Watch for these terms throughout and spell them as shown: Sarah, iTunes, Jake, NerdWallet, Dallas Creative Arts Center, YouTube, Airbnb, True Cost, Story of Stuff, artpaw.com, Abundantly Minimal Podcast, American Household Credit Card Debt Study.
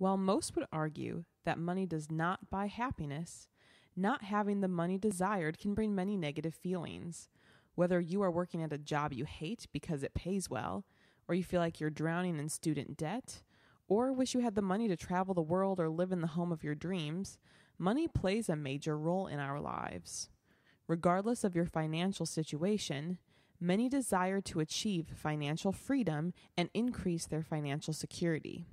While most would argue that money does not buy happiness, not having the money desired can bring many negative feelings. Whether you are working at a job you hate because it pays well, or you feel like you're drowning in student debt, or wish you had the money to travel the world or live in the home of your dreams, money plays a major role in our lives. Regardless of your financial situation, many desire to achieve financial freedom and increase their financial security.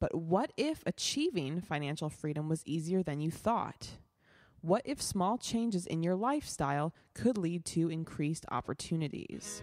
But what if achieving financial freedom was easier than you thought? What if small changes in your lifestyle could lead to increased opportunities?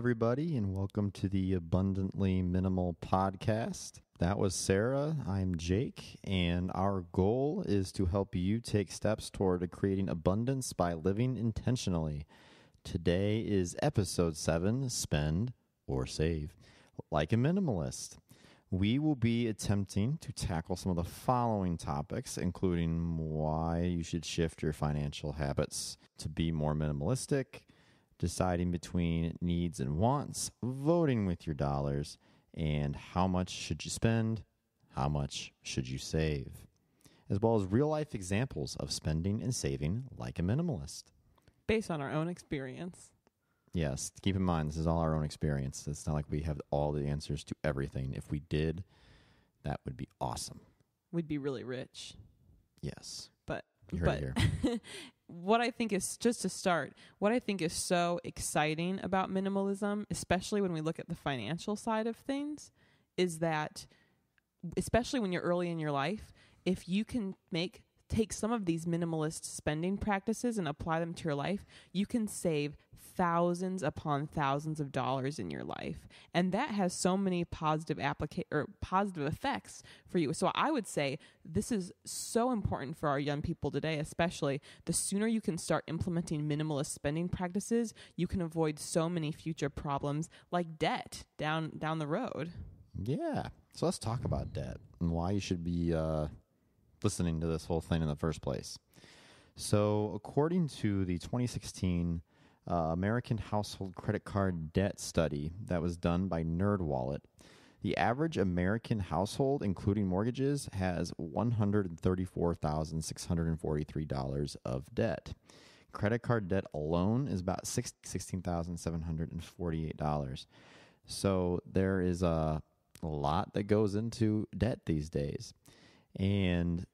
Everybody, and welcome to the Abundantly Minimal Podcast. That was Sarah. I'm Jake, and our goal is to help you take steps toward creating abundance by living intentionally. Today is episode 7, Spend or Save Like a Minimalist. We will be attempting to tackle some of the following topics, including why you should shift your financial habits to be more minimalistic, deciding between needs and wants, voting with your dollars, and how much should you spend, how much should you save, as well as real-life examples of spending and saving like a minimalist. Based on our own experience. Yes, keep in mind, this is all our own experience. It's not like we have all the answers to everything. If we did, that would be awesome. We'd be really rich. Yes. But what I think is, just to start, what I think is so exciting about minimalism, especially when we look at the financial side of things, is that, especially when you're early in your life, if you can take some of these minimalist spending practices and apply them to your life, you can save thousands upon thousands of dollars in your life. And that has so many positive effects for you. So I would say this is so important for our young people today, especially. The sooner you can start implementing minimalist spending practices, you can avoid so many future problems like debt down the road. Yeah. So let's talk about debt and why you should be listening to this whole thing in the first place. So according to the 2016 American Household Credit Card Debt Study that was done by NerdWallet, the average American household, including mortgages, has $134,643 of debt. Credit card debt alone is about $16,748. So there is a lot that goes into debt these days. And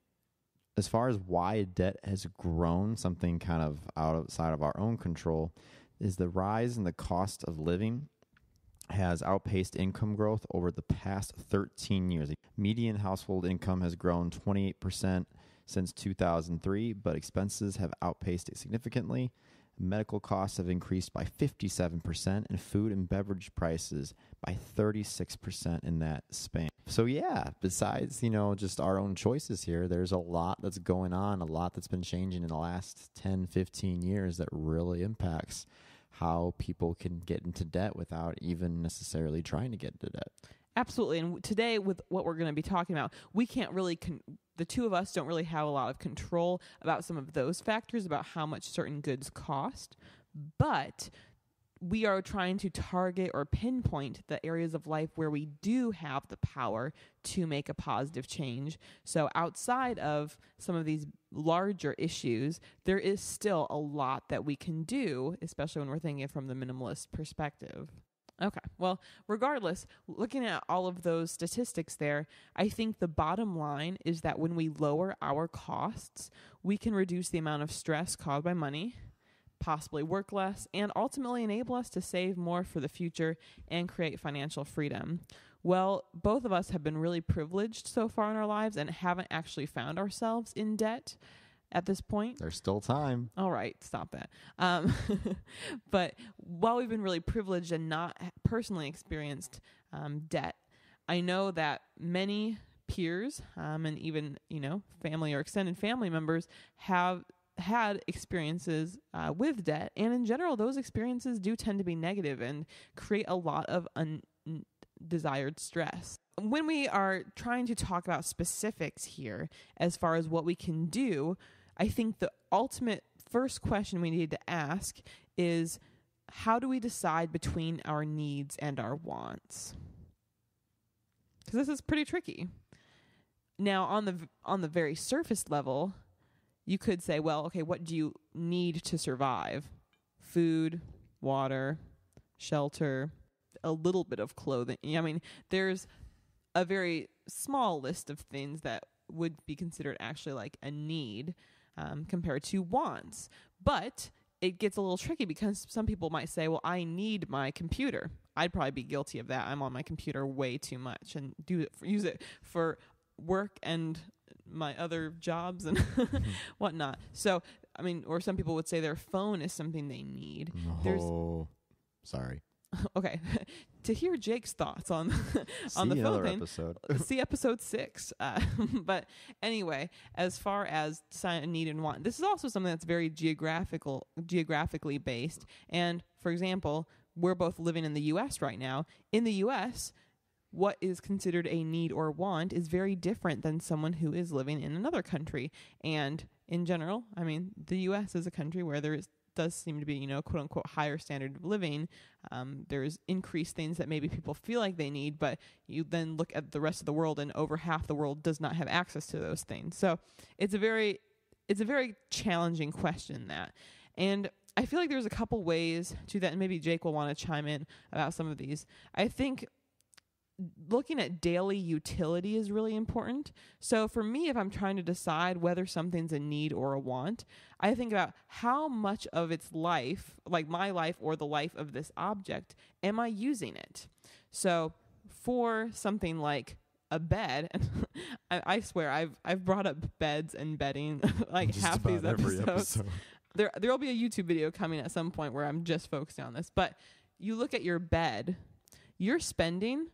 as far as why debt has grown, something kind of outside of our own control, is the rise in the cost of living has outpaced income growth over the past 13 years. Median household income has grown 28% since 2003, but expenses have outpaced it significantly. Medical costs have increased by 57% and food and beverage prices by 36% in that span. So yeah, besides, just our own choices here, there's a lot that's going on, a lot that's been changing in the last 10, 15 years that really impacts how people can get into debt without even necessarily trying to get into debt. Absolutely. And today, with what we're going to be talking about, we can't really... The two of us don't really have a lot of control about some of those factors, about how much certain goods cost, but we are trying to target or pinpoint the areas of life where we do have the power to make a positive change. So outside of some of these larger issues, there is still a lot that we can do, especially when we're thinking from the minimalist perspective. Okay. Well, regardless, looking at all of those statistics there, I think the bottom line is that when we lower our costs, we can reduce the amount of stress caused by money, possibly work less, and ultimately enable us to save more for the future and create financial freedom. Well, both of us have been really privileged so far in our lives and haven't actually found ourselves in debt at this point. There's still time. All right, stop that. But while we've been really privileged and not personally experienced debt, I know that many peers and even, family or extended family members have had experiences with debt. And in general, those experiences do tend to be negative and create a lot of undesired stress. When we are trying to talk about specifics here, as far as what we can do, I think the ultimate first question we need to ask is, how do we decide between our needs and our wants? Because this is pretty tricky. Now, on the very surface level, you could say, well, okay, what do you need to survive? Food, water, shelter, a little bit of clothing. I mean, there's a very small list of things that would be considered actually like a need compared to wants. But it gets a little tricky because some people might say, well, I need my computer. I'd probably be guilty of that. I'm on my computer way too much and use it for work and my other jobs and whatnot. So, I mean, or some people would say their phone is something they need. Oh, sorry. Okay. To hear Jake's thoughts on on the phone thing, see episode 6. But anyway, as far as need and want, this is also something that's very geographically based. And for example, we're both living in the U.S. right now. In the U.S., what is considered a need or want is very different than someone who is living in another country. And in general, I mean, the U.S. is a country where there does seem to be, you know, quote unquote, higher standard of living. There's increased things that maybe people feel like they need, but you then look at the rest of the world and over half the world does not have access to those things. So it's a very challenging question, that. And I feel like there's a couple ways to that, and maybe Jake will want to chime in about some of these. I think looking at daily utility is really important. So for me, if I'm trying to decide whether something's a need or a want, I think about how much of its life, like my life or the life of this object, am I using it? So for something like a bed, I swear I've brought up beds and bedding like just half these episodes. There'll be a YouTube video coming at some point where I'm just focusing on this, but you look at your bed, you're spending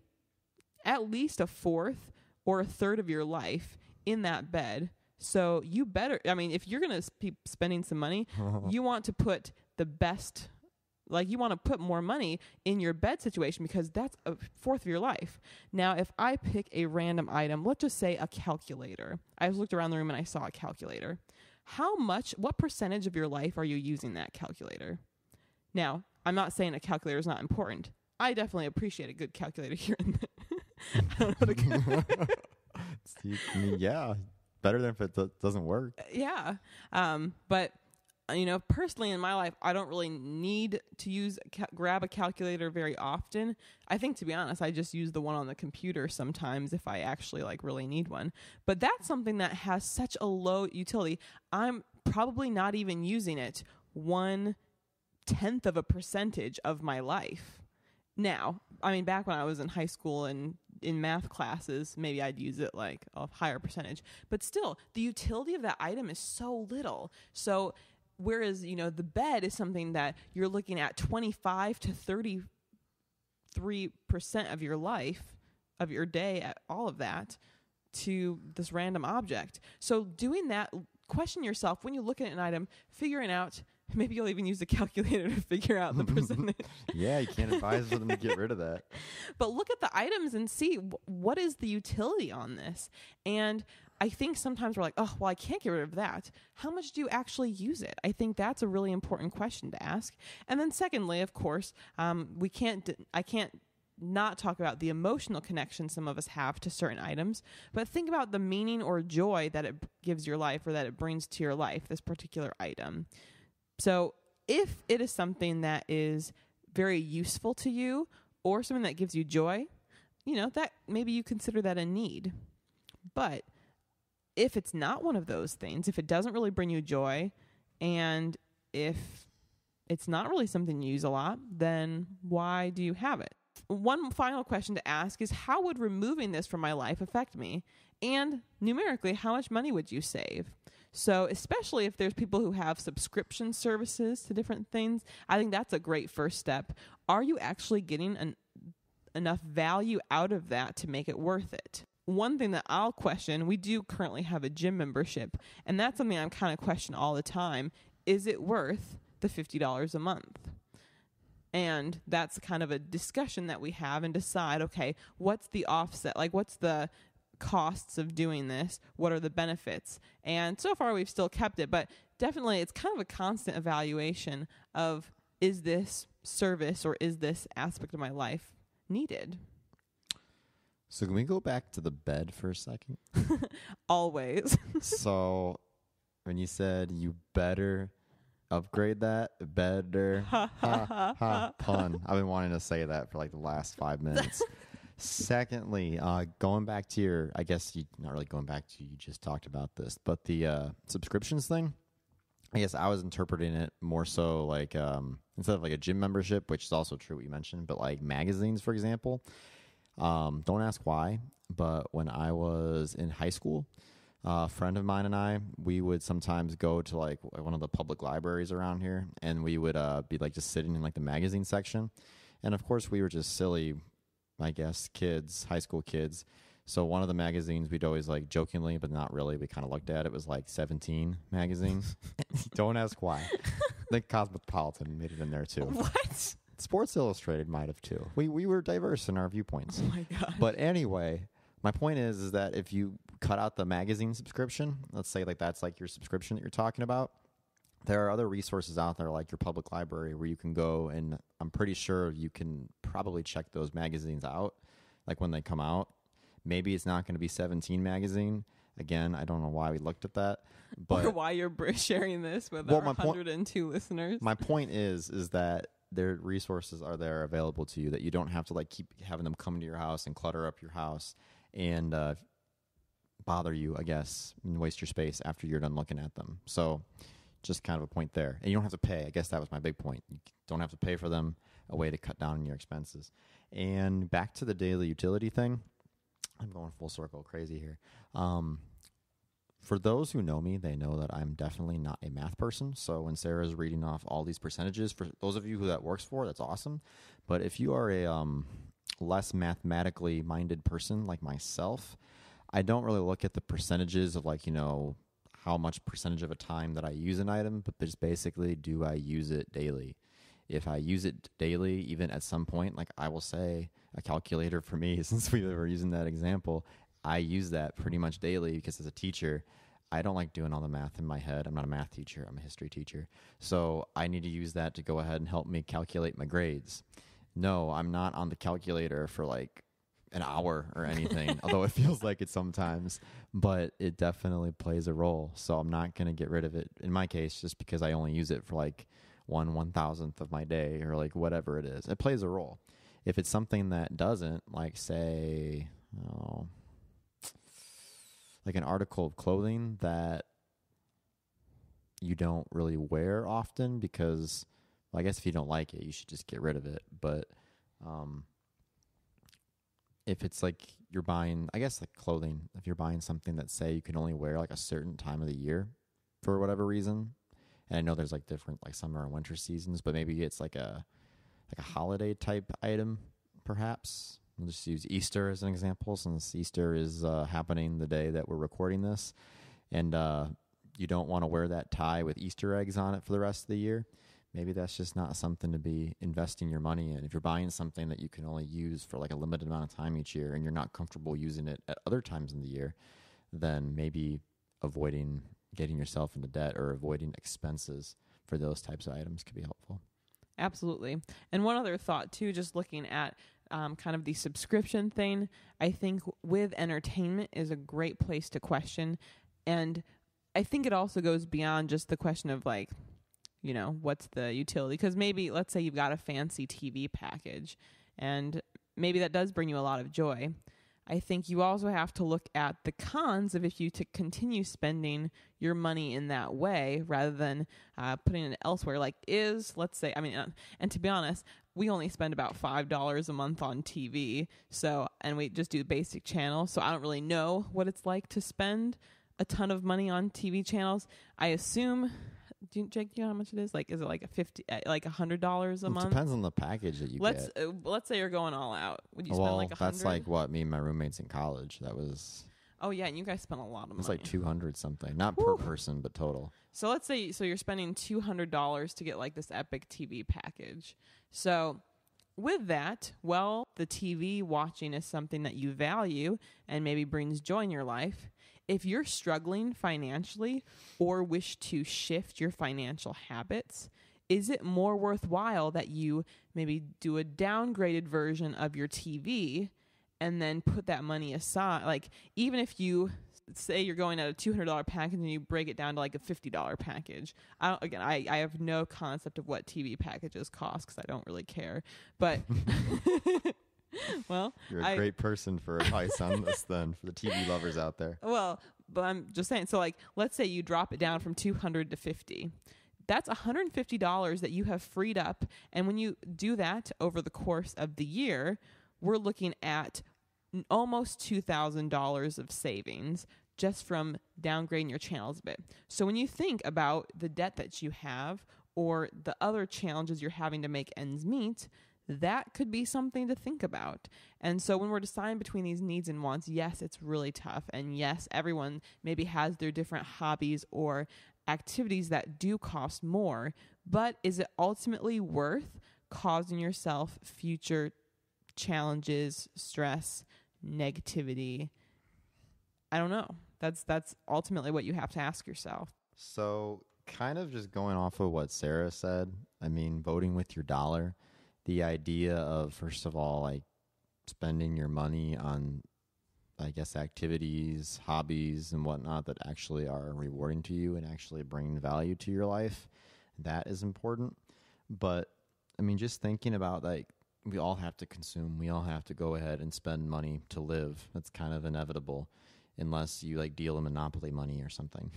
at least a fourth or a third of your life in that bed. So you better, I mean, if you're going to be spending some money, you want to put the best, like you want to put more money in your bed situation because that's a fourth of your life. Now, if I pick a random item, let's just say a calculator. I looked around the room and I saw a calculator. How much, what percentage of your life are you using that calculator? Now, I'm not saying a calculator is not important. I definitely appreciate a good calculator here and there. I don't know what to yeah, better than if it doesn't work. Yeah. But, you know, personally in my life, I don't really need to grab a calculator very often. I think, to be honest, I just use the one on the computer sometimes if I actually like really need one. But that's something that has such a low utility. I'm probably not even using it 0.1% of my life. Now, I mean, back when I was in high school and in math classes, maybe I'd use it like a higher percentage, but still the utility of that item is so little. So whereas, you know, the bed is something that you're looking at 25 to 33% of your life, of your day, at all of that to this random object. So doing that, question yourself when you look at an item, figuring out, maybe you'll even use a calculator to figure out the percentage. Yeah, you can't advise them to get rid of that. But look at the items and see what is the utility on this. And I think sometimes we're like, oh, well, I can't get rid of that. How much do you actually use it? I think that's a really important question to ask. And then secondly, of course, I can't not talk about the emotional connection some of us have to certain items, but think about the meaning or joy that it gives your life or that it brings to your life, this particular item. So if it is something that is very useful to you or something that gives you joy, you know, that maybe you consider that a need. But if it's not one of those things, if it doesn't really bring you joy and if it's not really something you use a lot, then why do you have it? One final question to ask is, how would removing this from my life affect me? And numerically, how much money would you save? So especially if there's people who have subscription services to different things, I think that's a great first step. Are you actually getting enough value out of that to make it worth it? one thing that I'll question, we do currently have a gym membership, and that's something I'm kind of question all the time. Is it worth the $50 a month? And that's kind of a discussion that we have and decide, okay, what's the offset? Like, what's the costs of doing this? What are the benefits? And so far we've still kept it, but definitely it's kind of a constant evaluation of, is this service or is this aspect of my life needed? So can we go back to the bed for a second? Always. So when you said you better upgrade that, better, ha, ha, ha, pun. I've been wanting to say that for like the last 5 minutes. Secondly, going back to your, I guess you not really going back to, you just talked about this, but the subscriptions thing, I guess I was interpreting it more so like instead of like a gym membership, which is also true what you mentioned, but like magazines, for example. Don't ask why, but when I was in high school, a friend of mine and I, we would sometimes go to like one of the public libraries around here, and we would be like just sitting in like the magazine section. And of course we were just silly, I guess, kids, high school kids. So one of the magazines we'd always like jokingly, but not really, we kind of looked at it, was like 17 magazine. Don't ask why. The Cosmopolitan made it in there too. What? Sports Illustrated might have too. We were diverse in our viewpoints. Oh my God. But anyway, my point is that if you cut out the magazine subscription, let's say like that's like your subscription that you're talking about, there are other resources out there like your public library where you can go, and I'm pretty sure you can probably check those magazines out like when they come out. Maybe it's not going to be 17 magazine. Again, I don't know why we looked at that. But or why you're sharing this with our 102 listeners. My point is that their resources are there available to you, that you don't have to like keep having them come to your house and clutter up your house and bother you, I guess, and waste your space after you're done looking at them. So just kind of a point there. And you don't have to pay. I guess that was my big point. You don't have to pay for them, a way to cut down on your expenses. And back to the daily utility thing. I'm going full circle crazy here. For those who know me, they know that I'm definitely not a math person. So when Sarah's reading off all these percentages, for those of you who that works for, that's awesome. But if you are a less mathematically minded person like myself, I don't really look at the percentages of like, you know, how much percentage of a time that I use an item, but just basically, do I use it daily? If I use it daily, even at some point, like I will say a calculator for me, since we were using that example, I use that pretty much daily because as a teacher, I don't like doing all the math in my head. I'm not a math teacher. I'm a history teacher. So I need to use that to go ahead and help me calculate my grades. No, I'm not on the calculator for like an hour or anything, although it feels like it sometimes, but it definitely plays a role. So I'm not going to get rid of it in my case, just because I only use it for like 1/1000th of my day or like whatever it is. It plays a role. If it's something that doesn't, like say, oh, like an article of clothing that you don't really wear often because, well, I guess if you don't like it, you should just get rid of it. But if it's like you're buying, I guess like clothing, if you're buying something that say you can only wear like a certain time of the year for whatever reason, and I know there's like different like summer and winter seasons, but maybe it's like a holiday type item perhaps. We'll just use Easter as an example, since Easter is happening the day that we're recording this. And you don't want to wear that tie with Easter eggs on it for the rest of the year. Maybe that's just not something to be investing your money in. If you're buying something that you can only use for like a limited amount of time each year and you're not comfortable using it at other times in the year, then maybe avoiding getting yourself into debt or avoiding expenses for those types of items could be helpful. Absolutely. And one other thought too, just looking at kind of the subscription thing, I think with entertainment is a great place to question. And I think it also goes beyond just the question of like, you know, what's the utility? Because maybe let's say you've got a fancy TV package and maybe that does bring you a lot of joy. I think you also have to look at the cons of if you to continue spending your money in that way rather than putting it elsewhere. Like let's say, I mean, and to be honest, we only spend about $5 a month on TV. So, and we just do basic channels. So I don't really know what it's like to spend a ton of money on TV channels. I assume Jake, do you know how much it is? Like, is it like $100 a month? It depends on the package that you get. Let's say you're going all out. Would you spend like $100? That's like what me and my roommates in college. That was. Oh yeah, and you guys spent a lot of money. It's like $200 something, not Woo. Per person, but total. So let's say you're spending $200 to get like this epic TV package. So with that, well, the TV watching is something that you value and maybe brings joy in your life. If you're struggling financially or wish to shift your financial habits, is it more worthwhile that you maybe do a downgraded version of your TV and then put that money aside? Like, even if you say you're going at a $200 package and you break it down to like a $50 package. I have no concept of what TV packages cost because I don't really care. But well, you're a great person for advice on this then, for the TV lovers out there. Well, but I'm just saying, so like, let's say you drop it down from 200 to 50. That's $150 that you have freed up. And when you do that over the course of the year, we're looking at almost $2,000 of savings just from downgrading your channels a bit. So when you think about the debt that you have or the other challenges you're having to make ends meet, that could be something to think about. And so when we're deciding between these needs and wants, yes, it's really tough. And yes, everyone maybe has their different hobbies or activities that do cost more, but is it ultimately worth causing yourself future challenges, stress, negativity? I don't know. That's ultimately what you have to ask yourself. So kind of just going off of what Sarah said, I mean, voting with your dollar, the idea of, first of all, like spending your money on, I guess, activities, hobbies and whatnot that actually are rewarding to you and actually bring value to your life. That is important. But I mean, just thinking about like, we all have to consume. We all have to go ahead and spend money to live. That's kind of inevitable unless you like deal in monopoly money or something.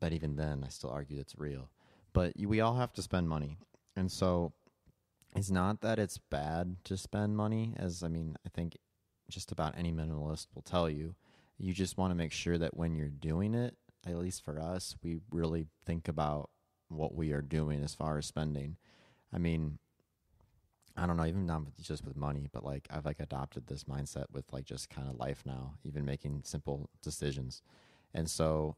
But even then, I still argue it's real. But we all have to spend money. And so it's not that it's bad to spend money, as I mean, I think just about any minimalist will tell you. You just want to make sure that when you're doing it, at least for us, we really think about what we are doing as far as spending. I mean, I don't know, even not just with money, but like I've like adopted this mindset with like just kind of life now, even making simple decisions. And so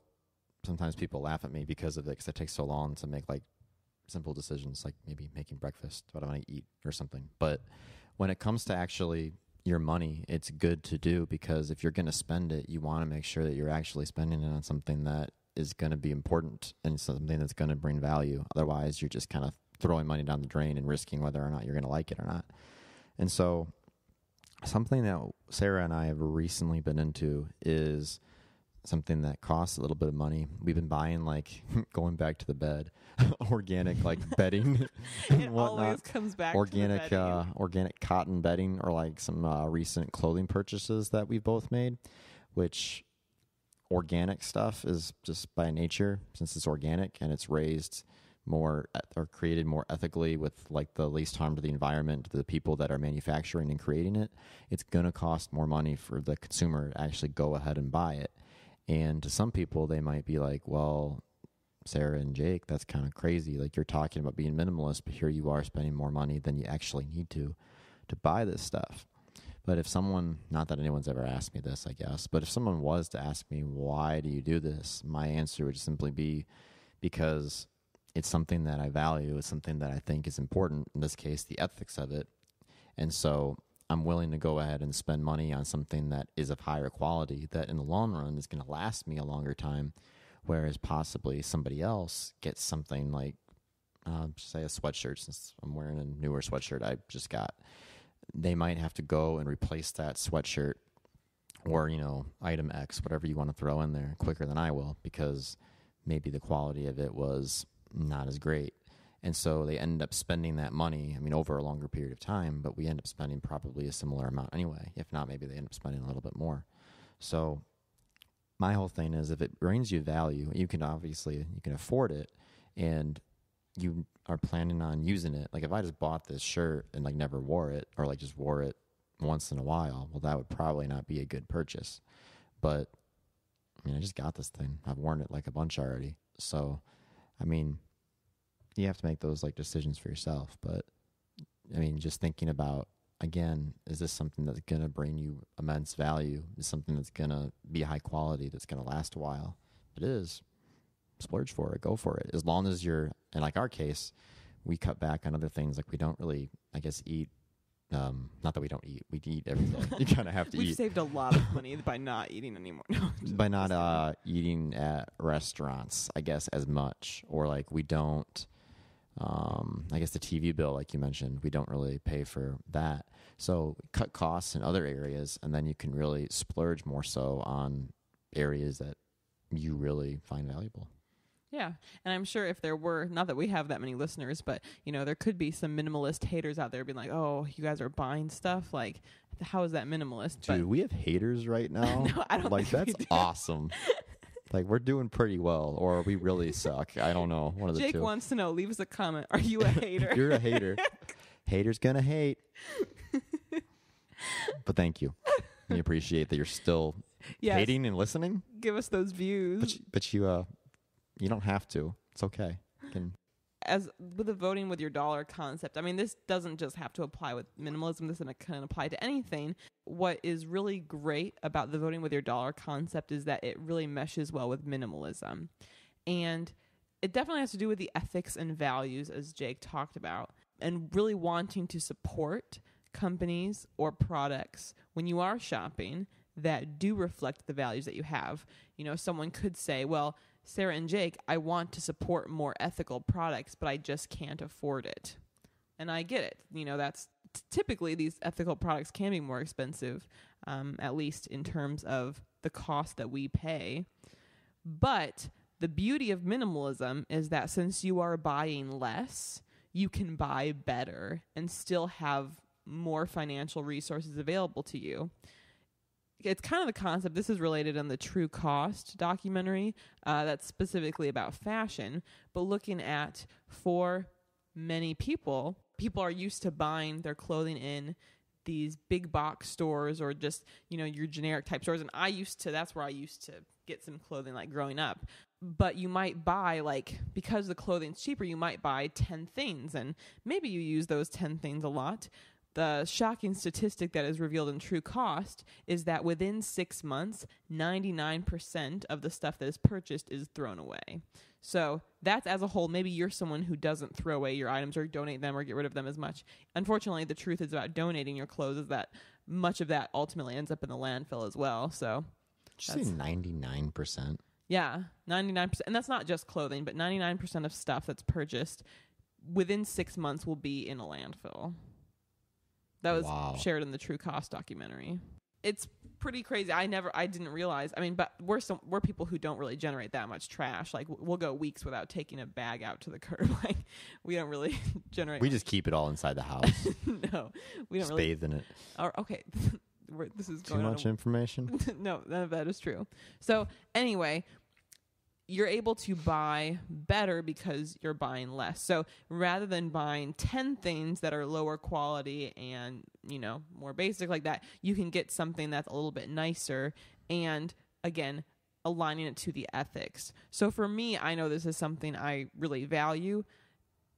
sometimes people laugh at me because of it, because it takes so long to make like simple decisions, like maybe making breakfast, what I'm going to eat or something. But when it comes to actually your money, it's good to do, because if you're going to spend it, you want to make sure that you're actually spending it on something that is going to be important and something that's going to bring value. Otherwise, you're just kind of throwing money down the drain and risking whether or not you're going to like it or not. And so something that Sarah and I have recently been into is something that costs a little bit of money. We've been buying, like, going back to the bed, organic, like, bedding. It always comes back to the bedding. Organic cotton bedding, or like some recent clothing purchases that we've both made, which organic stuff is just by nature, since it's organic and it's raised more or created more ethically with like the least harm to the environment, to the people that are manufacturing and creating it, it's going to cost more money for the consumer to actually go ahead and buy it. And to some people, they might be like, well, Sarah and Jake, that's kind of crazy. Like, you're talking about being minimalist, but here you are spending more money than you actually need to buy this stuff. But if someone, not that anyone's ever asked me this, I guess, but if someone was to ask me, why do you do this? My answer would simply be because it's something that I value. It's something that I think is important, in this case, the ethics of it. And so I'm willing to go ahead and spend money on something that is of higher quality, that in the long run is going to last me a longer time, whereas possibly somebody else gets something like, say, a sweatshirt, since I'm wearing a newer sweatshirt I just got. They might have to go and replace that sweatshirt or, you know, item X, whatever you want to throw in there, quicker than I will, because maybe the quality of it was not as great. And so they end up spending that money, I mean, over a longer period of time, but we end up spending probably a similar amount anyway. If not, maybe they end up spending a little bit more. So my whole thing is, if it brings you value, you can afford it and you are planning on using it. Like, if I just bought this shirt and like never wore it, or like just wore it once in a while, well, that would probably not be a good purchase. But I mean, I just got this thing. I've worn it like a bunch already. So I mean, you have to make those like decisions for yourself. But I mean, just thinking about, again, is this something that's going to bring you immense value? Is something that's going to be high quality, that's going to last a while? If it is, splurge for it, go for it. As long as you're, and like our case, we cut back on other things. Like we don't really, I guess, eat. Not that we don't eat. We eat everything. You kind of have to eat. We've saved a lot of money by not eating anymore. No, by not eating at restaurants, I guess, as much. Or like we don't, I guess the TV bill, like you mentioned, we don't really pay for that. So cut costs in other areas, and then you can really splurge more so on areas that you really find valuable. Yeah. And I'm sure if there were, not that we have that many listeners, but, you know, there could be some minimalist haters out there being like, oh, you guys are buying stuff. Like, how is that minimalist? Dude, we have haters right now. No, I don't like, that's awesome. Like, we're doing pretty well, or we really suck. I don't know. One of the two. Jake wants to know, leave us a comment. Are you a hater? You're a hater. Haters gonna hate. But thank you. We appreciate that you're still hating and listening. Give us those views. But you don't have to. It's okay. As with the voting with your dollar concept, I mean, this doesn't just have to apply with minimalism. This can apply to anything. What is really great about the voting with your dollar concept is that it really meshes well with minimalism. And it definitely has to do with the ethics and values, as Jake talked about, and really wanting to support companies or products when you are shopping that do reflect the values that you have. You know, someone could say, well, Sarah and Jake, I want to support more ethical products, but I just can't afford it. And I get it. You know, that's typically these ethical products can be more expensive, at least in terms of the cost that we pay. But the beauty of minimalism is that since you are buying less, you can buy better and still have more financial resources available to you. It's kind of the concept. This is related in the True Cost documentary that's specifically about fashion, but looking at, for many people, people are used to buying their clothing in these big box stores or just, you know, your generic type stores. And that's where I used to get some clothing like growing up. But you might buy, like, because the clothing's cheaper, you might buy 10 things and maybe you use those 10 things a lot. The shocking statistic that is revealed in True Cost is that within 6 months, 99% of the stuff that is purchased is thrown away. So that's as a whole. Maybe you're someone who doesn't throw away your items or donate them or get rid of them as much. Unfortunately, the truth is about donating your clothes is that much of that ultimately ends up in the landfill as well. So did you say 99%? Yeah, 99%. And that's not just clothing, but 99% of stuff that's purchased within 6 months will be in a landfill. That was shared in the True Cost documentary. It's pretty crazy. I didn't realize. I mean, but we're people who don't really generate that much trash. Like, we'll go weeks without taking a bag out to the curb. Like, we don't really generate. We just keep it all inside the house. No, we don't really bathe in it. Or, okay, this is going too much information. No, none of that is true. So anyway, you're able to buy better because you're buying less. So rather than buying 10 things that are lower quality and, you know, more basic like that, you can get something that's a little bit nicer. And again, aligning it to the ethics. So for me, I know this is something I really value,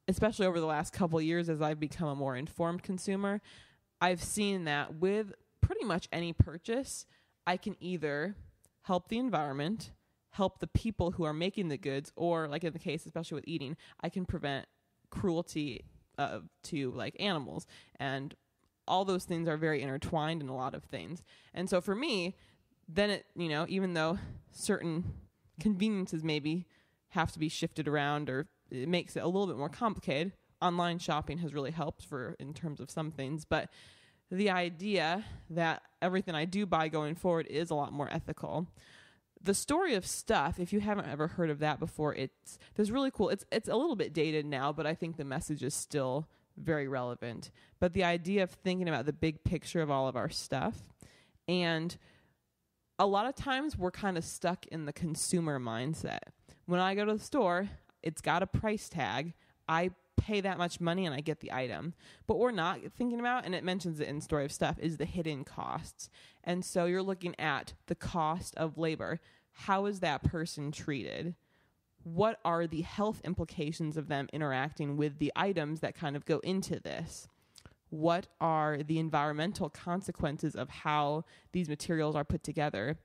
especially over the last couple of years as I've become a more informed consumer. I've seen that with pretty much any purchase, I can either help the environment, help the people who are making the goods, or like in the case, especially with eating, I can prevent cruelty to like animals. And all those things are very intertwined in a lot of things. And so for me, then it, you know, even though certain conveniences maybe have to be shifted around or it makes it a little bit more complicated, online shopping has really helped for in terms of some things. But the idea that everything I do buy going forward is a lot more ethical. The Story of Stuff, if you haven't ever heard of that before, it's really cool. It's a little bit dated now, but I think the message is still very relevant. But the idea of thinking about the big picture of all of our stuff, and a lot of times we're kind of stuck in the consumer mindset. When I go to the store, it's got a price tag. I pay that much money and I get the item. But we're not thinking about, and it mentions it in Story of Stuff, is the hidden costs. And so you're looking at the cost of labor. How is that person treated? what are the health implications of them interacting with the items that kind of go into this? What are the environmental consequences of how these materials are put together?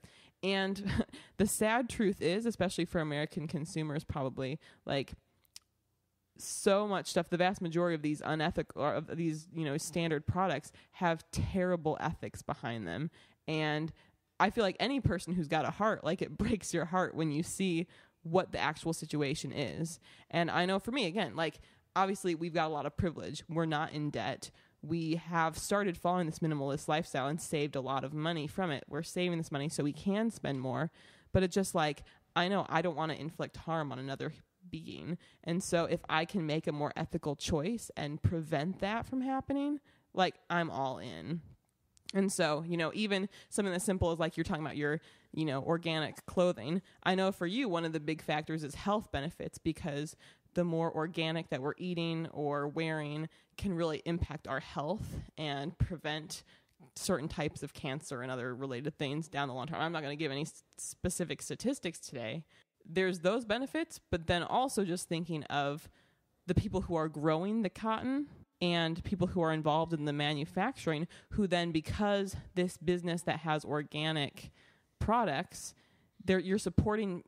And the sad truth is, especially for American consumers, probably, like, so much stuff, the vast majority of these unethical, or of these, you know, standard products have terrible ethics behind them. And I feel like any person who's got a heart, like, it breaks your heart when you see what the actual situation is. And I know for me, again, like, obviously we've got a lot of privilege. We're not in debt. We have started following this minimalist lifestyle and saved a lot of money from it. We're saving this money so we can spend more. But it's just like, I know I don't want to inflict harm on another being. And so if I can make a more ethical choice and prevent that from happening, like, I'm all in. And so, you know, even something as simple as, like, you're talking about your, you know, organic clothing. I know for you, one of the big factors is health benefits, because the more organic that we're eating or wearing can really impact our health and prevent certain types of cancer and other related things down the long term. I'm not going to give any specific statistics today. There's those benefits, but then also just thinking of the people who are growing the cotton and people who are involved in the manufacturing, who then, because this business that has organic products, you're supporting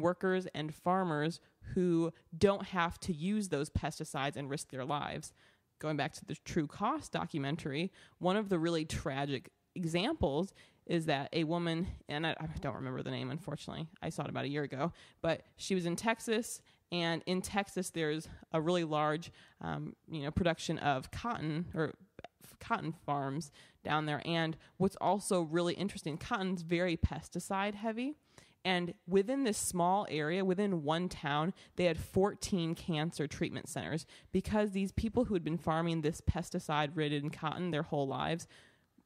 workers and farmers who don't have to use those pesticides and risk their lives. Going back to the True Cost documentary, one of the really tragic examples is that a woman, and I don't remember the name, unfortunately. I saw it about a year ago, but she was in Texas, and in Texas there's a really large, production of cotton or cotton farms down there. And what's also really interesting, cotton's very pesticide heavy. And within this small area, within one town, they had 14 cancer treatment centers, because these people who had been farming this pesticide-ridden cotton their whole lives,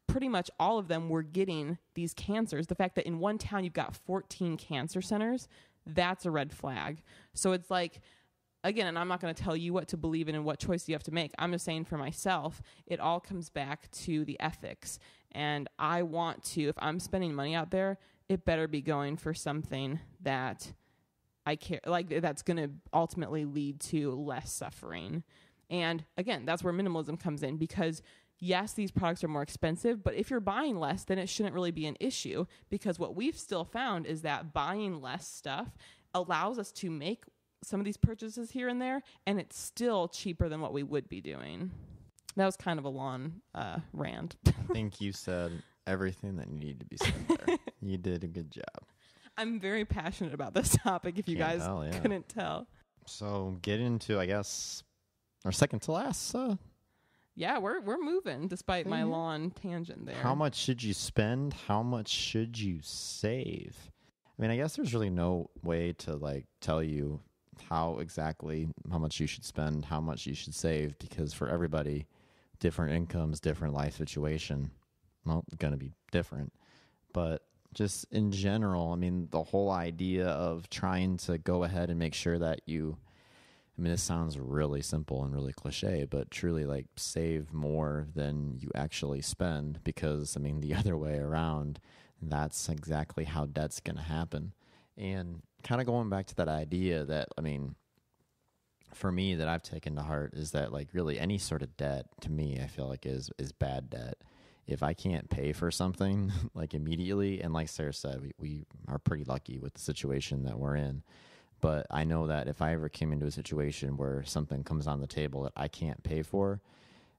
pretty much all of them were getting these cancers. The fact that in one town you've got 14 cancer centers, that's a red flag. So it's like, again, and I'm not going to tell you what to believe in and what choice you have to make. I'm just saying for myself, it all comes back to the ethics. And I want to, if I'm spending money out there, it better be going for something that I care, like, that's going to ultimately lead to less suffering. And again, that's where minimalism comes in, because yes, these products are more expensive, but if you're buying less, then it shouldn't really be an issue, because what we've still found is that buying less stuff allows us to make some of these purchases here and there, and it's still cheaper than what we would be doing. That was kind of a long rant. I think you said everything that needed to be said there. You did a good job. I'm very passionate about this topic, if you guys couldn't tell. So get into, I guess, our second to last. Yeah, we're moving, despite my long tangent there. How much should you spend? How much should you save? I mean, I guess there's really no way to, like, tell you how exactly how much you should spend, how much you should save, because for everybody, different incomes, different life situation, well, going to be different. But just in general, I mean, the whole idea of trying to go ahead and make sure that you, I mean, this sounds really simple and really cliche, but truly, like, save more than you actually spend, because, I mean, the other way around, that's exactly how debt's going to happen. And kind of going back to that idea that, I mean, for me, that I've taken to heart is that, like, really any sort of debt, to me, I feel like is bad debt. If I can't pay for something, like, immediately, and like Sarah said, we are pretty lucky with the situation that we're in. But I know that if I ever came into a situation where something comes on the table that I can't pay for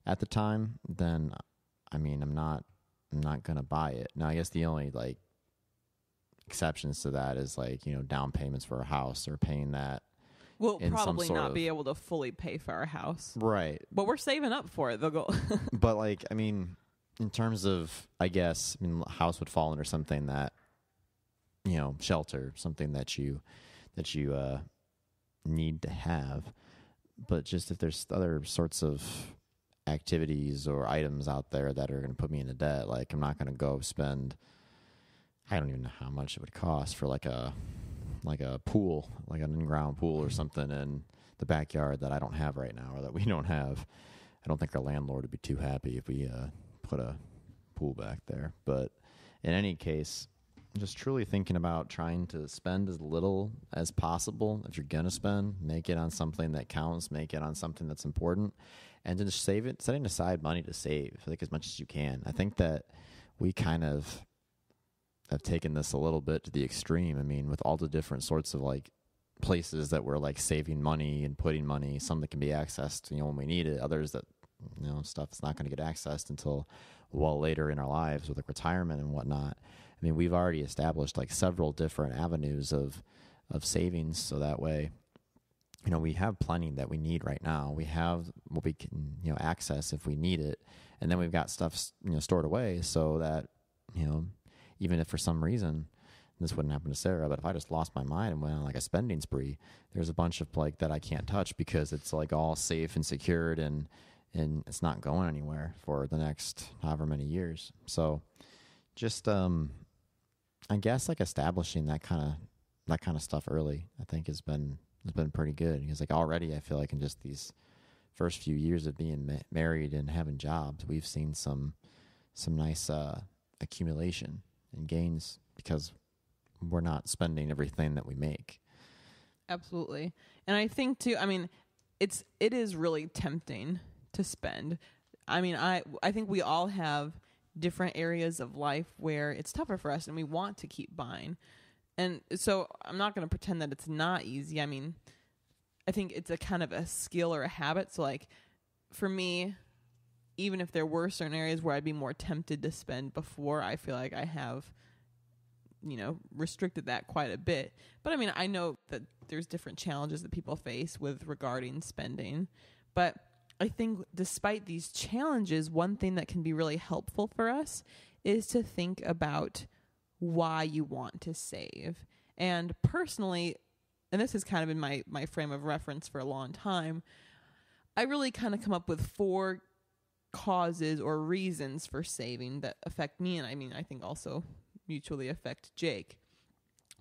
at the time, then, I mean, I'm not going to buy it. Now, I guess the only, like, exceptions to that is, like, you know, down payments for a house or paying that. We'll probably not be able to fully pay for our house. Right. But we're saving up for it. They'll go. But, like, I mean, in terms of, I guess, I mean, house would fall under something that, you know, shelter, something that you need to have. But just if there's other sorts of activities or items out there that are going to put me into debt, like, I'm not going to go spend, I don't even know how much it would cost for like a pool, like an in-ground pool or something in the backyard that I don't have right now, or that we don't have. I don't think our landlord would be too happy if we put a pool back there. But in any case, just truly thinking about trying to spend as little as possible. If you're going to spend, make it on something that counts, make it on something that's important, and then just save it, setting aside money to save, like as much as you can. I think that we kind of have taken this a little bit to the extreme. I mean, with all the different sorts of like places that we're like saving money and putting money, some that can be accessed, you know, when we need it, others that, you know, stuff that's not going to get accessed until well later in our lives with like retirement and whatnot. I mean, we've already established like several different avenues of savings. So that way, you know, we have plenty that we need right now. We have what we can, you know, access if we need it. And then we've got stuff, you know, stored away so that, you know, even if for some reason, this wouldn't happen to Sarah, but if I just lost my mind and went on like a spending spree, there's a bunch of like that I can't touch because it's like all safe and secured and it's not going anywhere for the next however many years. So just, I guess like establishing that kind of stuff early, I think has been pretty good, because like already I feel like in just these first few years of being married and having jobs, we've seen some nice accumulation and gains because we're not spending everything that we make. Absolutely. And I think too, I mean, it is really tempting to spend. I mean, I think we all have different areas of life where it's tougher for us and we want to keep buying. And so I'm not going to pretend that it's not easy. I mean, I think it's a kind of a skill or a habit. So like for me, even if there were certain areas where I'd be more tempted to spend before, I feel like I have, you know, restricted that quite a bit. But I mean, I know that there's different challenges that people face with regarding spending. But I think despite these challenges, one thing that can be really helpful for us is to think about why you want to save. And personally, and this has kind of been my frame of reference for a long time, I really kind of come up with four causes or reasons for saving that affect me. And I mean, I think also mutually affect Jake.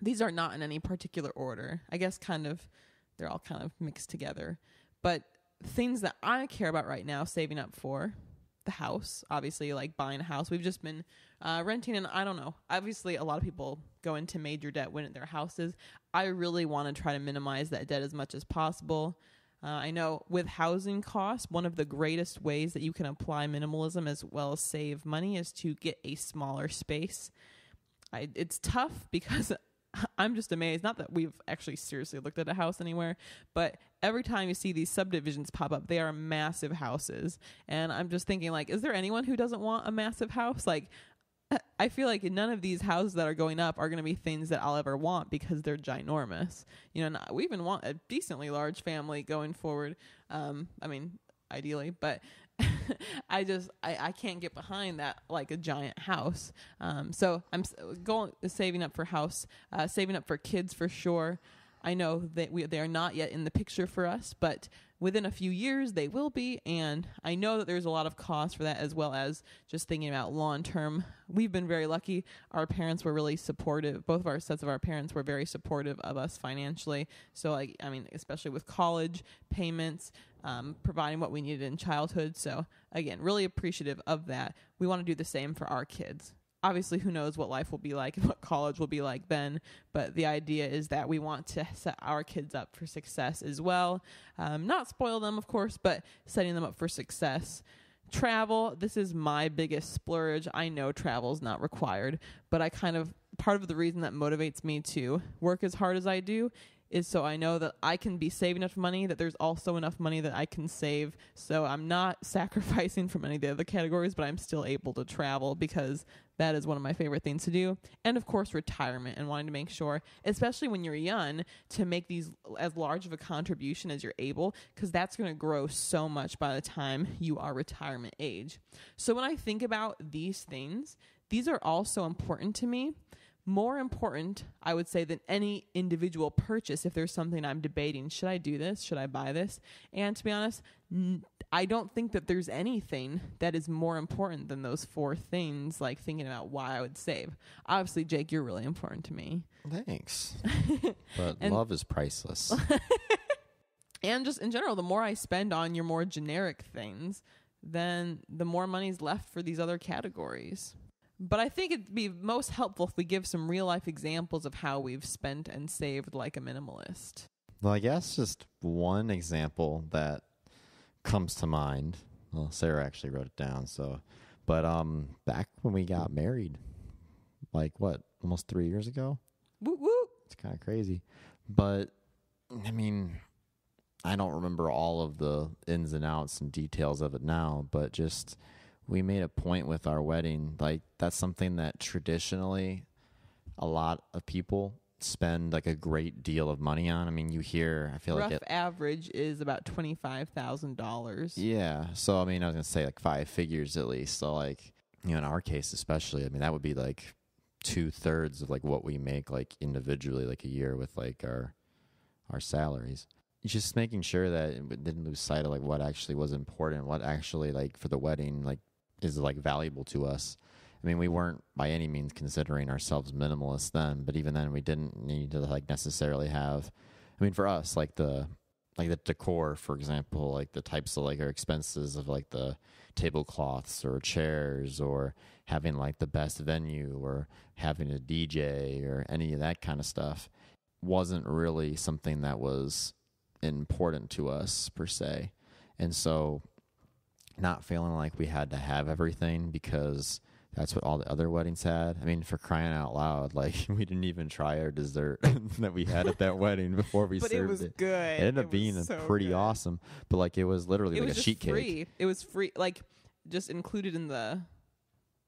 These are not in any particular order. I guess kind of, they're all kind of mixed together. But things that I care about right now saving up for: the house, obviously, like buying a house. We've just been renting, and I don't know, obviously a lot of people go into major debt when their houses. I really want to try to minimize that debt as much as possible. I know with housing costs, one of the greatest ways that you can apply minimalism as well as save money is to get a smaller space. It's tough because I'm just amazed. Not that we've actually seriously looked at a house anywhere, but every time you see these subdivisions pop up, they are massive houses. And I'm just thinking, like, is there anyone who doesn't want a massive house? Like, I feel like none of these houses that are going up are going to be things that I'll ever want because they're ginormous. You know, and we even want a decently large family going forward. I mean, ideally, but I can't get behind that, like a giant house. So I'm saving up for house, saving up for kids for sure. I know that they are not yet in the picture for us, but within a few years they will be. And I know that there's a lot of cost for that, as well as just thinking about long term. We've been very lucky. Our parents were really supportive. Both of our sets of our parents were very supportive of us financially. So like, I mean, especially with college payments, providing what we needed in childhood. So again, really appreciative of that. We want to do the same for our kids. Obviously, who knows what life will be like and what college will be like then. But the idea is that we want to set our kids up for success as well. Not spoil them, of course, but setting them up for success. Travel. This is my biggest splurge. I know travel's not required, but I kind of, part of the reason that motivates me to work as hard as I do is so I know that I can be saving enough money, that there's also enough money that I can save. So I'm not sacrificing from any of the other categories, but I'm still able to travel because that is one of my favorite things to do. And of course, retirement, and wanting to make sure, especially when you're young, to make these as large of a contribution as you're able, because that's going to grow so much by the time you are retirement age. So when I think about these things, these are all so important to me. More important, I would say, than any individual purchase. If there's something I'm debating, should I do this? Should I buy this? And to be honest, I don't think that there's anything that is more important than those four things, like thinking about why I would save. Obviously, Jake, you're really important to me. Thanks. But love is priceless. And just in general, the more I spend on your more generic things, then the more money's left for these other categories. But I think it'd be most helpful if we give some real life examples of how we've spent and saved like a minimalist. Well, I guess just one example that comes to mind. Well, Sarah actually wrote it down. So, but back when we got married, like what, almost 3 years ago? Woo woo! It's kind of crazy. But I mean, I don't remember all of the ins and outs and details of it now, but just we made a point with our wedding. Like, that's something that traditionally a lot of people spend like a great deal of money on. I mean, you hear, I feel like rough average is about $25,000. Yeah. So, I mean, I was going to say like five figures at least. So like, you know, in our case, especially, I mean, that would be like 2/3 of like what we make like individually, like a year with like our salaries. Just making sure that it didn't lose sight of like what actually was important, what actually like for the wedding, like is like valuable to us. I mean, we weren't by any means considering ourselves minimalist then, but even then we didn't need to like necessarily have, I mean, for us, like the decor, for example, like the types of like our expenses of like the tablecloths or chairs or having like the best venue or having a DJ or any of that kind of stuff wasn't really something that was important to us per se. And so not feeling like we had to have everything because that's what all the other weddings had. I mean, for crying out loud, like we didn't even try our dessert that we had at that wedding before we served it. But it was good. It ended up being so pretty good. Awesome. But like it was literally it like was a sheet free. Cake. It was free, like just included in the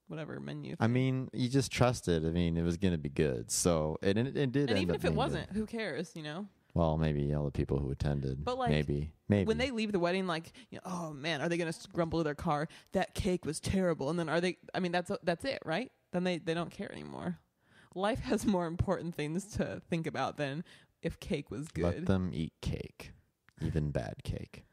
whatever menu thing. I mean, you just trusted. I mean, it was going to be good. So it did. And even if it wasn't, good. Who cares? You know. Well, maybe all the people who attended. But like, maybe when they leave the wedding, like, you know, oh man, are they going to grumble to their car? That cake was terrible. And then are they? I mean, that's it, right? Then they don't care anymore. Life has more important things to think about than if cake was good. Let them eat cake, even bad cake.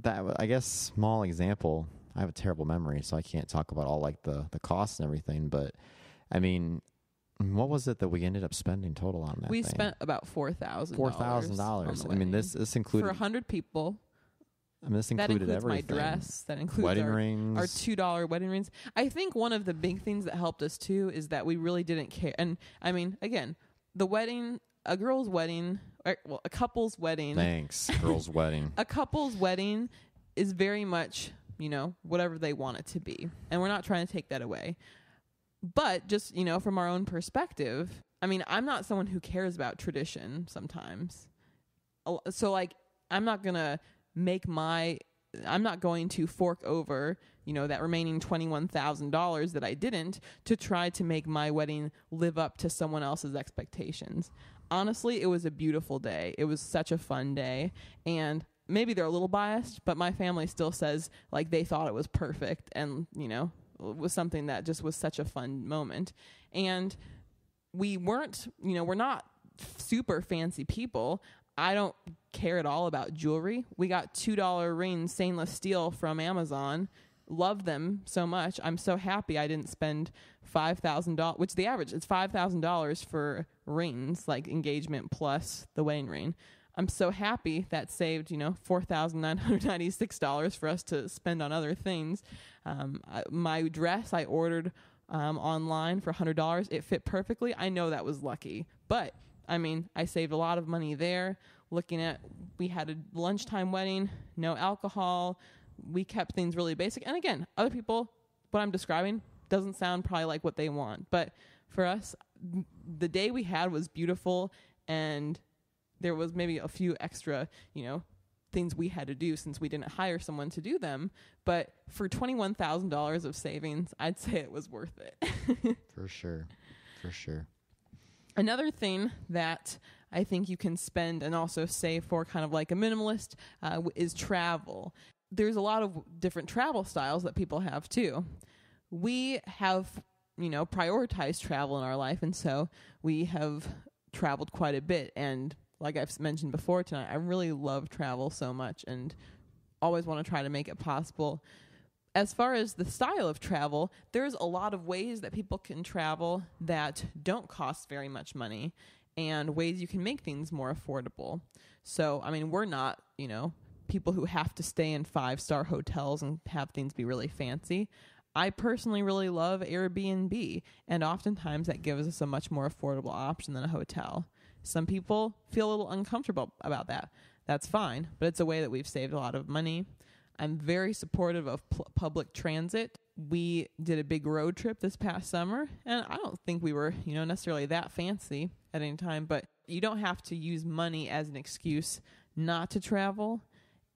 That I guess small example. I have a terrible memory, so I can't talk about all like the costs and everything. But I mean. What was it that we ended up spending total on that? We spent about $4,000. $4,000. I mean, this included for 100 people. I mean, this included everything. That includes my dress. That includes wedding rings. Our $2 wedding rings. I think one of the big things that helped us too is that we really didn't care. And I mean, again, the wedding, a girl's wedding, or, well, a couple's wedding. Thanks, girl's wedding. A couple's wedding is very much, you know, whatever they want it to be, and we're not trying to take that away. But just, you know, from our own perspective, I mean, I'm not someone who cares about tradition sometimes. So, like, I'm not going to fork over, you know, that remaining $21,000 that I didn't to try to make my wedding live up to someone else's expectations. Honestly, it was a beautiful day. It was such a fun day. And maybe they're a little biased, but my family still says, like, they thought it was perfect and, you know, was something that just was such a fun moment. And we weren't, you know, we're not super fancy people. I don't care at all about jewelry. We got $2 rings, stainless steel from Amazon. Love them so much. I'm so happy I didn't spend $5,000, which the average is $5,000 for rings, like engagement plus the wedding ring. I'm so happy that saved, you know, $4,996 for us to spend on other things. My dress I ordered online for $100. It fit perfectly. I know that was lucky. But, I mean, I saved a lot of money there. Looking at, we had a lunchtime wedding, no alcohol. We kept things really basic. And again, other people, what I'm describing doesn't sound probably like what they want. But for us, the day we had was beautiful, and there was maybe a few extra, you know, things we had to do since we didn't hire someone to do them. But for $21,000 of savings, I'd say it was worth it. For sure. For sure. Another thing that I think you can spend and also save for kind of like a minimalist is travel. There's a lot of different travel styles that people have too. We have, you know, prioritized travel in our life. And so we have traveled quite a bit, and like I've mentioned before tonight, I really love travel so much and always want to try to make it possible. As far as the style of travel, there's a lot of ways that people can travel that don't cost very much money and ways you can make things more affordable. So, I mean, we're not, you know, people who have to stay in five-star hotels and have things be really fancy. I personally really love Airbnb, and oftentimes that gives us a much more affordable option than a hotel. Some people feel a little uncomfortable about that. That's fine, but it's a way that we've saved a lot of money. I'm very supportive of public transit. We did a big road trip this past summer, and I don't think we were, necessarily that fancy at any time, but you don't have to use money as an excuse not to travel.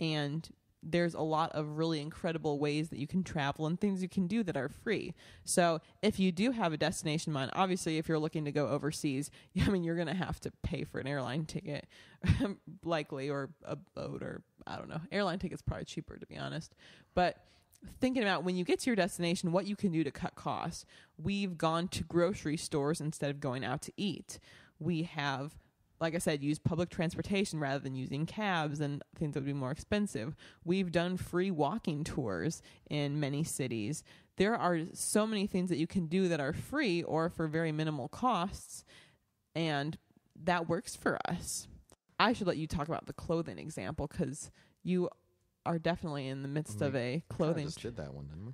And there's a lot of really incredible ways that you can travel and things you can do that are free. So if you do have a destination in mind, obviously if you're looking to go overseas, you're going to have to pay for an airline ticket likely, or a boat, or I don't know. Airline ticket's probably cheaper, to be honest. But thinking about when you get to your destination, what you can do to cut costs. We've gone to grocery stores instead of going out to eat. We have, like I said, use public transportation rather than using cabs and things that would be more expensive. We've done free walking tours in many cities. There are so many things that you can do that are free or for very minimal costs, and that works for us. I should let you talk about the clothing example, because you are definitely in the midst of a clothing. I just did that one, didn't we?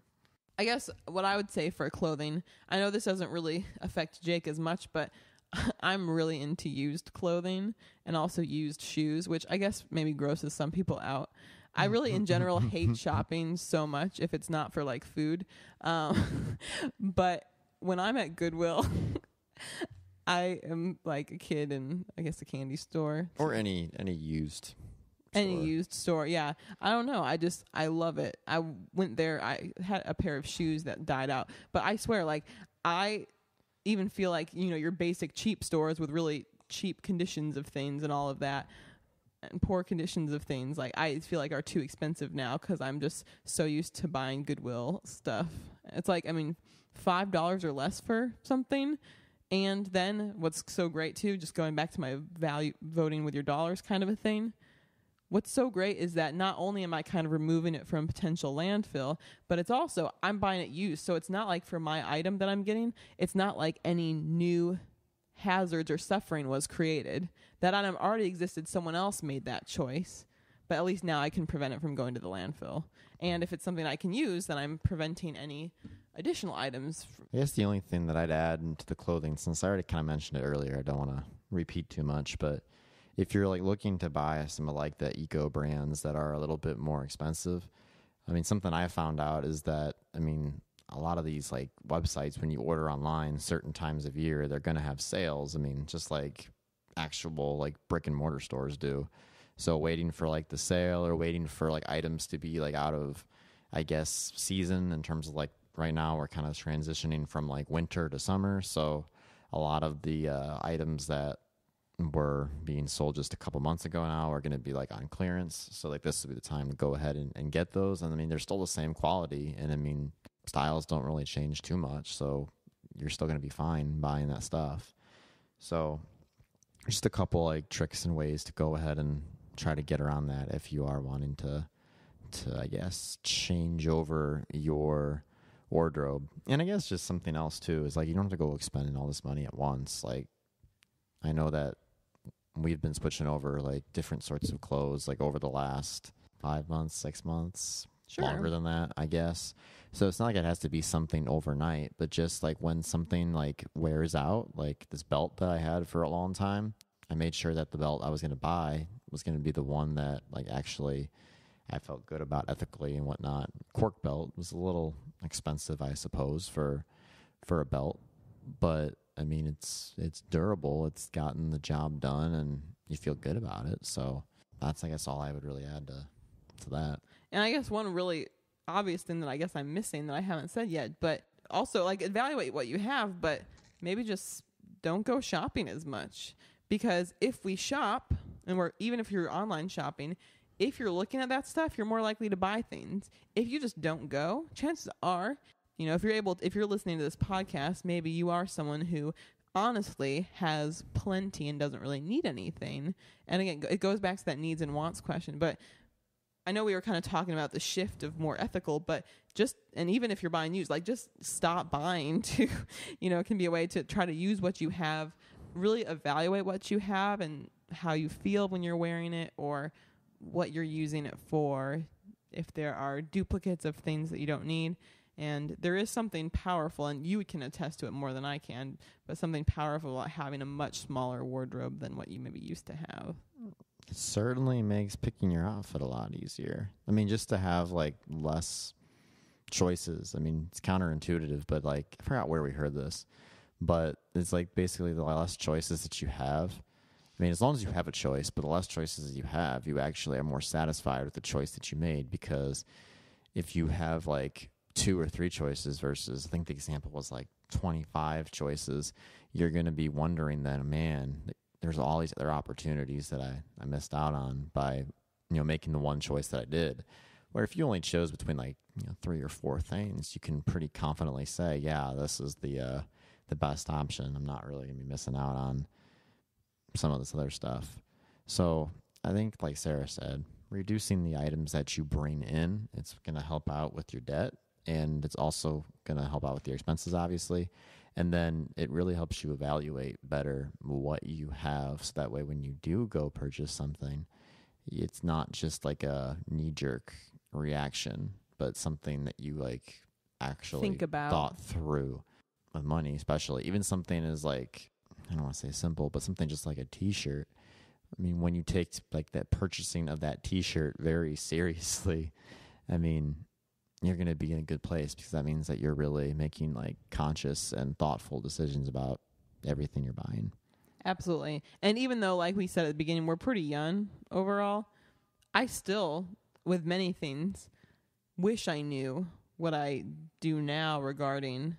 I guess what I would say for clothing, I know this doesn't really affect Jake as much, but I'm really into used clothing and also used shoes, which I guess maybe grosses some people out. I really, in general, hate shopping so much if it's not for like food. But when I'm at Goodwill, I am like a kid in, I guess, a candy store. Or any used store. Any used store, yeah. I don't know. I love it. I went there. I had a pair of shoes that died out. But I swear, like, I even feel like, your basic cheap stores with really cheap conditions of things and all of that, and poor conditions of things, like, I feel like are too expensive now because I'm just so used to buying Goodwill stuff. It's like, $5 or less for something. And then what's so great too, just going back to my value voting with your dollars kind of a thing, what's so great is that not only am I kind of removing it from potential landfill, but it's also I'm buying it used. So it's not like for my item that I'm getting, it's not like any new hazards or suffering was created. That item already existed. Someone else made that choice, but at least now I can prevent it from going to the landfill. And if it's something I can use, then I'm preventing any additional items. I guess the only thing that I'd add into the clothing, since I already kind of mentioned it earlier, I don't want to repeat too much, but if you're like looking to buy some of like the eco brands that are a little bit more expensive, something I found out is that, a lot of these like websites, when you order online certain times of year, they're going to have sales. Just like actual like brick and mortar stores do. So waiting for like the sale or waiting for like items to be like out of, I guess, season in terms of like right now we're kind of transitioning from like winter to summer. So a lot of the items that were being sold just a couple months ago now are going to be like on clearance. So like this would be the time to go ahead and get those. And they're still the same quality, and styles don't really change too much. So you're still going to be fine buying that stuff. So just a couple like tricks and ways to go ahead and try to get around that if you are wanting to I guess change over your wardrobe. And I guess just something else too is like you don't have to go spending all this money at once. Like I know that we've been switching over like different sorts of clothes like over the last 5 months, 6 months, sure, longer than that, I guess. So it's not like it has to be something overnight, but just like when something like wears out, like this belt that I had for a long time, I made sure that the belt I was going to buy was going to be the one that like actually I felt good about ethically and whatnot. Cork belt was a little expensive, I suppose, for a belt, but it's durable. It's gotten the job done and you feel good about it. So that's, I guess, all I would really add to that. And I guess one really obvious thing that I guess I'm missing that I haven't said yet, but also like evaluate what you have, but maybe just don't go shopping as much, because if we shop and even if you're online shopping, if you're looking at that stuff, you're more likely to buy things. If you just don't go, chances are, if you're listening to this podcast, maybe you are someone who honestly has plenty and doesn't really need anything. And again, it goes back to that needs and wants question. But I know we were kind of talking about the shift of more ethical, but and even if you're buying used, like just stop buying too. It can be a way to try to use what you have, really evaluate what you have and how you feel when you're wearing it or what you're using it for. If there are duplicates of things that you don't need. And there is something powerful, and you can attest to it more than I can, but something powerful about having a much smaller wardrobe than what you maybe used to have. It certainly makes picking your outfit a lot easier. I mean, just to have like less choices. I mean, it's counterintuitive, but like, I forgot where we heard this, but it's like basically the less choices that you have. I mean, as long as you have a choice, but the less choices you have, you actually are more satisfied with the choice that you made. Because if you have like 2 or 3 choices versus, I think the example was like 25 choices, you're going to be wondering then, man, there's all these other opportunities that I missed out on by, you know, making the one choice that I did. Where if you only chose between like, you know, 3 or 4 things, you can pretty confidently say, yeah, this is the best option. I'm not really going to be missing out on some of this other stuff. So I think, like Sarah said, reducing the items that you bring in, it's going to help out with your debt, and it's also going to help out with your expenses, obviously. And then it really helps you evaluate better what you have, so that way when you do go purchase something, it's not just like a knee-jerk reaction, but something that you like actually think about, thought through. With money especially, even something is like, I don't want to say simple, but something just like a t-shirt. I mean, when you take like that purchasing of that t-shirt very seriously, I mean, you're going to be in a good place, because that means that you're really making like conscious and thoughtful decisions about everything you're buying. Absolutely. And even though, like we said at the beginning, we're pretty young overall, I still, with many things, wish I knew what I do now regarding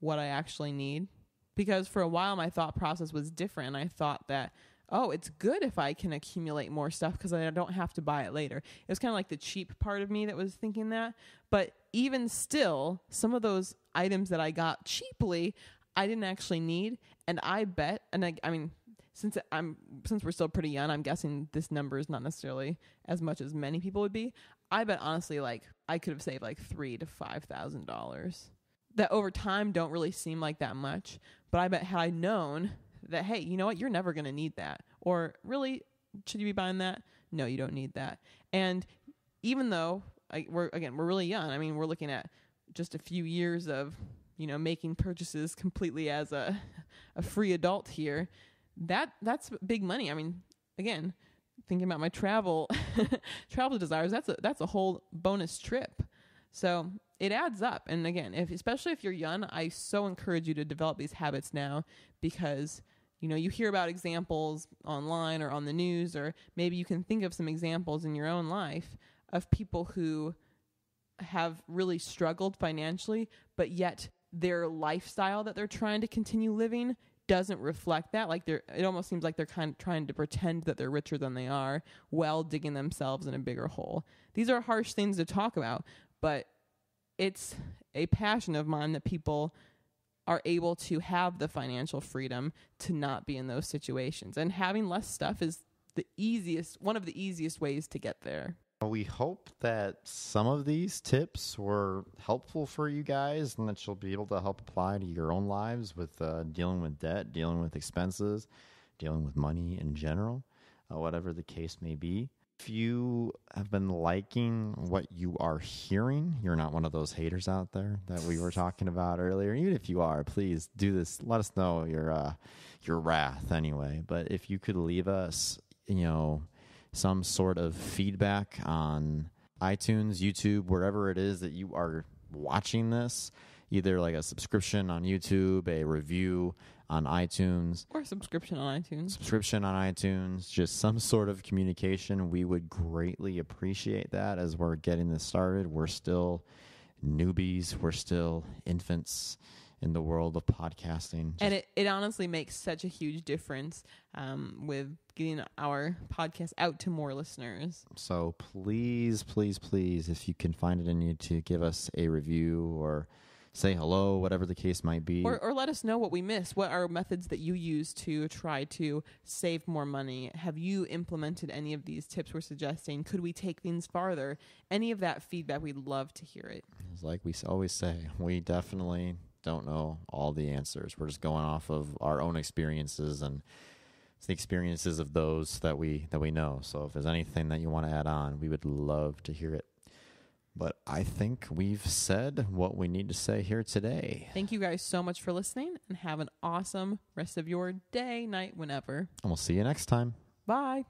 what I actually need. Because for a while, my thought process was different. I thought that, oh, it's good if I can accumulate more stuff because I don't have to buy it later. It was kind of like the cheap part of me that was thinking that. But even still, some of those items that I got cheaply, I didn't actually need. And I bet, and I mean, since we're still pretty young, I'm guessing this number is not necessarily as much as many people would be. I bet, honestly, like I could have saved like $3,000 to $5,000. That over time don't really seem like that much. But I bet had I known that, hey, you know what? You're never going to need that. Or really, should you be buying that? No, you don't need that. And even though we're really young, I mean, we're looking at just a few years of, you know, making purchases completely as a free adult here. That's big money. I mean, again, thinking about my travel desires, that's a whole bonus trip. So it adds up. And again, especially if you're young, I so encourage you to develop these habits now, because, you know, you hear about examples online or on the news, or maybe you can think of some examples in your own life of people who have really struggled financially, but yet their lifestyle that they're trying to continue living doesn't reflect that. Like it almost seems like they're kind of trying to pretend that they're richer than they are while digging themselves in a bigger hole. These are harsh things to talk about, but it's a passion of mine that people are able to have the financial freedom to not be in those situations. And having less stuff is one of the easiest ways to get there. We hope that some of these tips were helpful for you guys, and that you'll be able to help apply to your own lives with dealing with debt, dealing with expenses, dealing with money in general, whatever the case may be. If you have been liking what you are hearing, you're not one of those haters out there that we were talking about earlier. Even if you are, please do this. Let us know your wrath anyway. But if you could leave us, you know, some sort of feedback on iTunes, YouTube, wherever it is that you are watching this, either like a subscription on YouTube, a review on iTunes. Or subscription on iTunes. Subscription on iTunes. Just some sort of communication. We would greatly appreciate that as we're getting this started. We're still newbies. We're still infants in the world of podcasting. Just and it honestly makes such a huge difference with getting our podcast out to more listeners. So please, please, please, if you can find it in you to give us a review or say hello, whatever the case might be. Or let us know what we missed. What are methods that you use to try to save more money? Have you implemented any of these tips we're suggesting? Could we take things farther? Any of that feedback, we'd love to hear it. It's like we always say, we definitely don't know all the answers. We're just going off of our own experiences, and it's the experiences of those that we know. So if there's anything that you want to add on, we would love to hear it. But I think we've said what we need to say here today. Thank you guys so much for listening, and have an awesome rest of your day, night, whenever. And we'll see you next time. Bye.